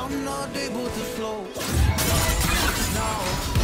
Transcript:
I'm not able to flow now.